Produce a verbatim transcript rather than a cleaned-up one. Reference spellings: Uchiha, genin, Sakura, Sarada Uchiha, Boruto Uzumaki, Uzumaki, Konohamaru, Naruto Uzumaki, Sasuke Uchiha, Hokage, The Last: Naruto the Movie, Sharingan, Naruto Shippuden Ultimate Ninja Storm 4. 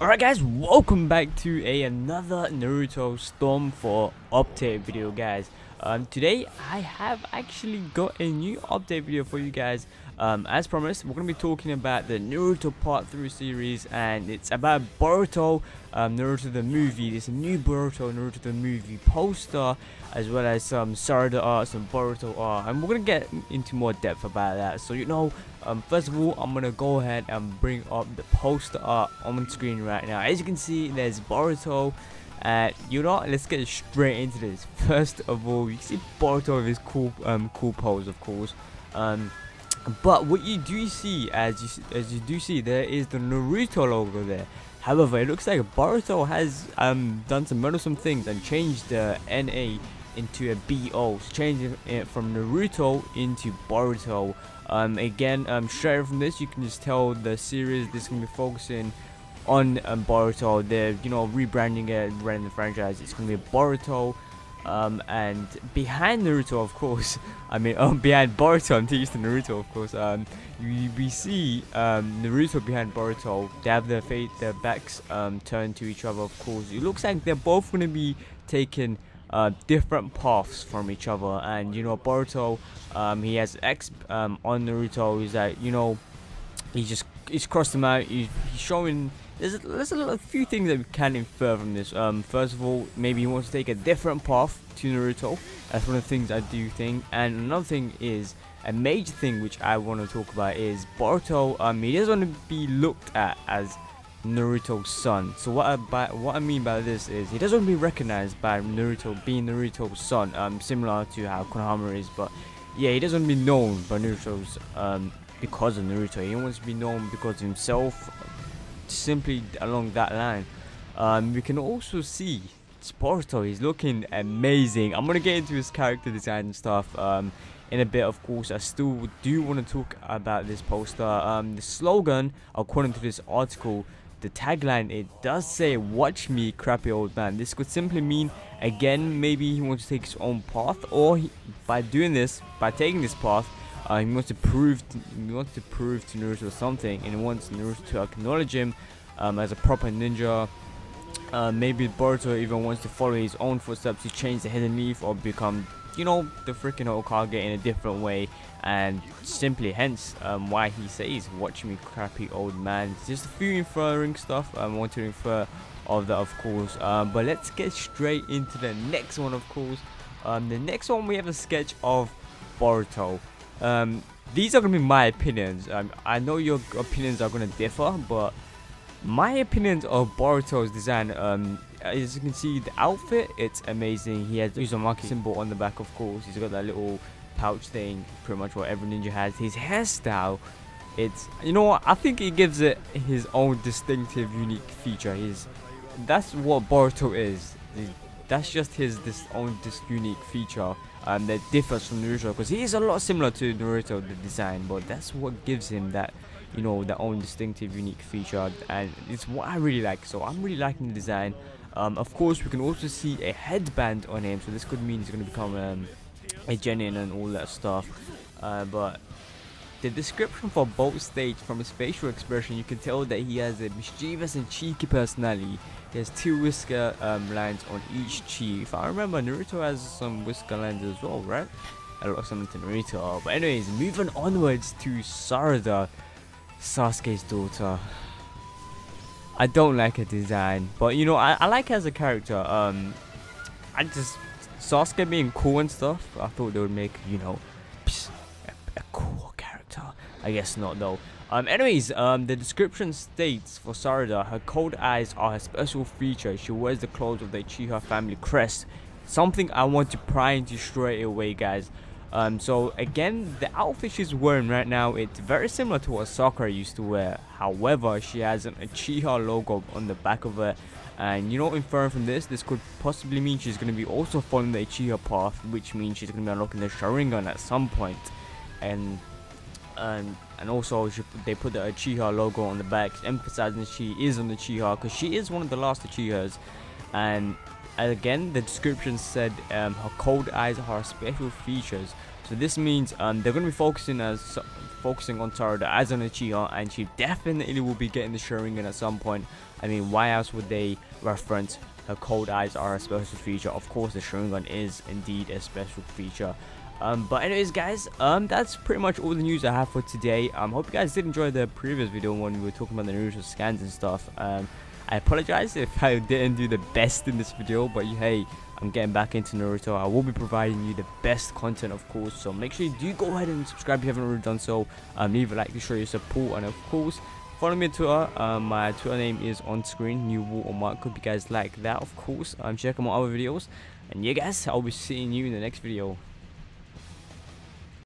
Alright guys, welcome back to a, another Naruto Storm four update video guys. Um, today I have actually got a new update video for you guys. Um, as promised, we're going to be talking about the Naruto Part three series, and it's about Boruto, um, Naruto the Movie. There's a new Boruto, Naruto the Movie poster, as well as some Sarada art, some Boruto art, and we're going to get into more depth about that. So you know, um, first of all, I'm going to go ahead and bring up the poster art on screen right now. As you can see, there's Boruto. Uh, you know, let's get straight into this. First of all, you see Boruto with his cool, um, cool pose, of course. Um, but what you do see, as you as you do see, there is the Naruto logo there. However, it looks like Boruto has um done some meddlesome things and changed the N A into a B O, so changing it from Naruto into Boruto. Um, again, um, straight from this, you can just tell the series this can be focusing on um, Boruto. They're, you know, rebranding it, running the franchise. It's gonna be Boruto, um, and behind Naruto, of course. I mean, oh, behind Boruto. I'm used to Naruto, of course. Um, you, we see um, Naruto behind Boruto. They have their fate, their backs um, turned to each other. Of course, it looks like they're both gonna be taking uh, different paths from each other. And you know, Boruto, um, he has X um, on Naruto. He's like, you know, he just he's crossed him out. He's, he's showing. There's a, there's a, a few things that we can infer from this. Um, first of all, maybe he wants to take a different path to Naruto. That's one of the things I do think. And another thing is, a major thing which I want to talk about is Boruto. Um, he doesn't want to be looked at as Naruto's son. So what I, by, what I mean by this is, he doesn't want to be recognized by Naruto being Naruto's son. Um, similar to how Konohamaru is, but yeah, he doesn't want to be known by Naruto's um because of Naruto. He wants to be known because of himself. Simply along that line. Um, we can also see Boruto, he's looking amazing. I'm gonna get into his character design and stuff um, in a bit, of course. I still do want to talk about this poster. Um, the slogan, according to this article, the tagline, it does say, "Watch me, crappy old man." This could simply mean, again, maybe he wants to take his own path, or he, by doing this, by taking this path, Uh, he wants to prove to, he wants to prove to Naruto something, and he wants Naruto to acknowledge him um, as a proper ninja. Uh, maybe Boruto even wants to follow his own footsteps to change the hidden leaf or become, you know, the freaking Hokage in a different way. And simply, hence um, why he says, "Watch me, crappy old man." Just a few inferring stuff I want to infer of that, of course. Uh, but let's get straight into the next one, of course. Um, the next one, we have a sketch of Boruto. Um, these are going to be my opinions. Um, I know your opinions are going to differ, but my opinions of Boruto's design, um, as you can see, the outfit, it's amazing. He has Uzumaki symbol on the back, of course. He's got that little pouch thing, pretty much what every ninja has. His hairstyle, it's, you know what, I think he gives it his own distinctive, unique feature. He's, that's what Boruto is. He's, that's just his this own this unique feature um, that differs from Naruto, because he is a lot similar to Naruto the design, but that's what gives him that, you know, that own distinctive unique feature, and it's what I really like. So I'm really liking the design. Um, of course, we can also see a headband on him, so this could mean he's going to become um, a genin and all that stuff. Uh, but the description for both states, from his facial expression, you can tell that he has a mischievous and cheeky personality. He has two whisker um, lines on each cheek. If I remember, Naruto has some whisker lines as well, right? I look something to Naruto. But anyways, moving onwards to Sarada, Sasuke's daughter. I don't like her design, but you know, I, I like her as a character. Um, I just, Sasuke being cool and stuff, I thought they would make, you know, a, a cool character. I guess not though. Um, anyways, um, the description states for Sarada, her cold eyes are her special feature. She wears the clothes of the Uchiha family crest. Something I want to pry and destroy away, guys. Um, so again, the outfit she's wearing right now, it's very similar to what Sakura used to wear. However, she has an Uchiha logo on the back of her, and you know, inferring from this, this could possibly mean she's going to be also following the Uchiha path, which means she's going to be unlocking the Sharingan at some point, and. And, and also she, they put the Uchiha logo on the back, emphasizing she is on the Uchiha, because she is one of the last Uchihas. And, and again, the description said um, her cold eyes are her special features, so this means um, they're going to be focusing as focusing on Sarada as an Uchiha, and she definitely will be getting the Sharingan at some point. I mean, why else would they reference her cold eyes are a special feature? Of course, the Sharingan is indeed a special feature. Um, but anyways guys, um, that's pretty much all the news I have for today. Um, hope you guys did enjoy the previous video when we were talking about the Naruto scans and stuff. Um, I apologize if I didn't do the best in this video, but hey, I'm getting back into Naruto. I will be providing you the best content, of course, so make sure you do go ahead and subscribe if you haven't already done so. Um, leave a like to show your support, and of course, follow me on Twitter. Um, my Twitter name is on screen, new water mark. Hope you guys like that, of course. Um, check out my other videos, and yeah guys, I'll be seeing you in the next video.